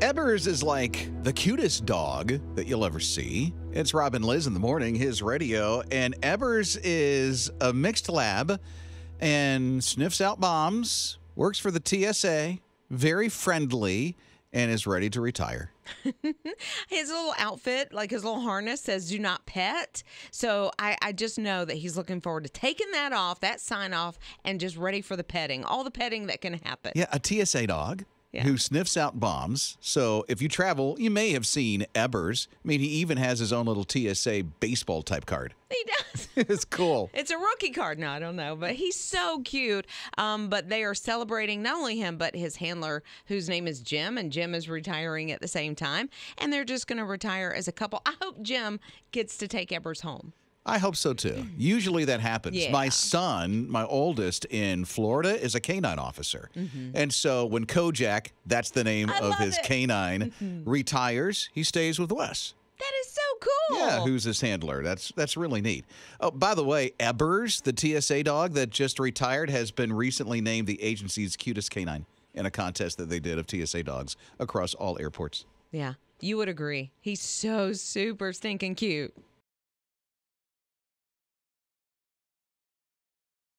Eebbers is like the cutest dog that you'll ever see. It's Rob and Liz in the morning, HIS Radio, and Eebbers is a mixed lab and sniffs out bombs, works for the TSA, very friendly, and is ready to retire. His little outfit, like his little harness, says do not pet. So I just know that he's looking forward to taking that off, that sign off, and just ready for the petting, all the petting that can happen. Yeah, a TSA dog. Yeah. Who sniffs out bombs. So if you travel, you may have seen Eebbers. I mean, he even has his own little TSA baseball type card. He does. It's cool. It's a rookie card. No, I don't know, but he's so cute. But they are celebrating not only him, but his handler, whose name is Jim, and Jim is retiring at the same time. And they're just going to retire as a couple. I hope Jim gets to take Eebbers home. I hope so, too. Usually that happens. Yeah. My son, my oldest in Florida, is a canine officer. Mm-hmm. And so when Kojak, that's the name of his canine, retires, he stays with Wes. That is so cool. Yeah, who's his handler. That's really neat. Oh, by the way, Eebbers, the TSA dog that just retired, has been recently named the agency's cutest canine in a contest that they did of TSA dogs across all airports. Yeah, you would agree. He's so super stinking cute.